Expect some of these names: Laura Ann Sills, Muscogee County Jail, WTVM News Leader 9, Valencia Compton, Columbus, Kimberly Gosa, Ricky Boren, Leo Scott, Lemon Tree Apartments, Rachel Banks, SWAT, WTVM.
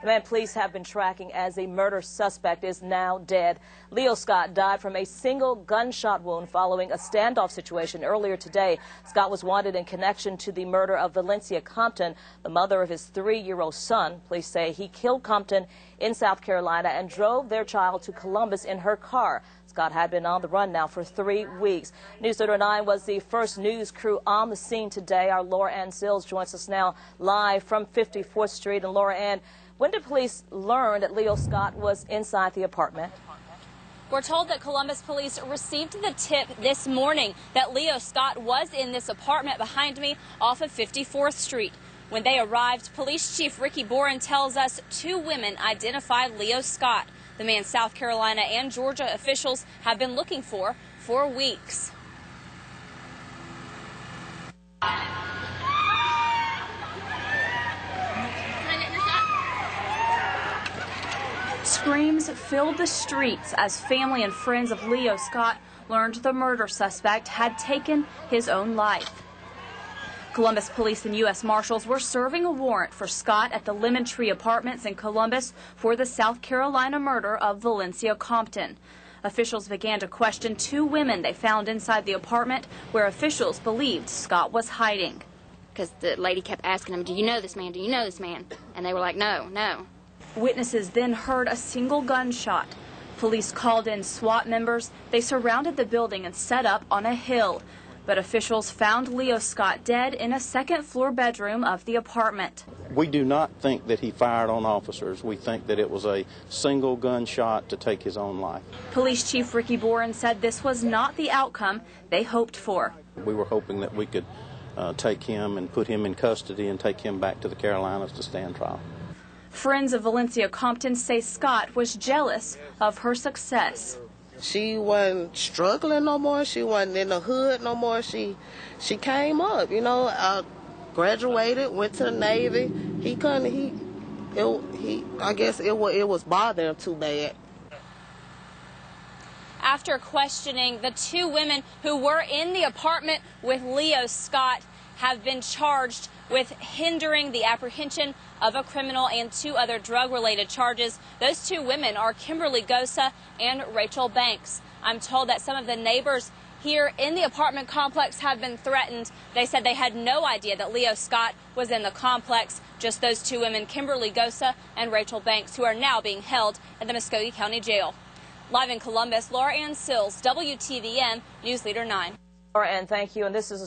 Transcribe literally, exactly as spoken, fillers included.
The man police have been tracking as a murder suspect is now dead. Leo Scott died from a single gunshot wound following a standoff situation earlier today. Scott was wanted in connection to the murder of Valencia Compton, the mother of his three-year-old son. Police say he killed Compton in South Carolina and drove their child to Columbus in her car. Scott had been on the run now for three weeks. News thirty-nine was the first news crew on the scene today. Our Laura Ann Sills joins us now live from fifty-fourth Street. And Laura Ann, when did police learn that Leo Scott was inside the apartment? We're told that Columbus police received the tip this morning that Leo Scott was in this apartment behind me off of fifty-fourth Street. When they arrived, Police Chief Ricky Boren tells us two women identified Leo Scott, the man South Carolina and Georgia officials have been looking for for weeks. Screams filled the streets as family and friends of Leo Scott learned the murder suspect had taken his own life. Columbus police and U S Marshals were serving a warrant for Scott at the Lemon Tree Apartments in Columbus for the South Carolina murder of Valencia Compton. Officials began to question two women they found inside the apartment where officials believed Scott was hiding. Because the lady kept asking them, "Do you know this man? Do you know this man?" And they were like, "No, no." Witnesses then heard a single gunshot. Police called in SWAT members. They surrounded the building and set up on a hill. But officials found Leo Scott dead in a second floor bedroom of the apartment. We do not think that he fired on officers. We think that it was a single gunshot to take his own life. Police Chief Ricky Boren said this was not the outcome they hoped for. We were hoping that we could uh, take him and put him in custody and take him back to the Carolinas to stand trial. Friends of Valencia Compton say Scott was jealous of her success. She wasn't struggling no more. She wasn't in the hood no more. She she came up, you know. I graduated, went to the Navy. He couldn't. He, it, he. I guess it was it was bothering him too bad. After questioning, the two women who were in the apartment with Leo Scott have been charged with hindering the apprehension of a criminal and two other drug-related charges. Those two women are Kimberly Gosa and Rachel Banks. I'm told that some of the neighbors here in the apartment complex have been threatened. They said they had no idea that Leo Scott was in the complex, just those two women, Kimberly Gosa and Rachel Banks, who are now being held at the Muscogee County Jail. Live in Columbus, Laura Ann Sills, W T V M, News Leader nine. Laura Ann, thank you, and this is a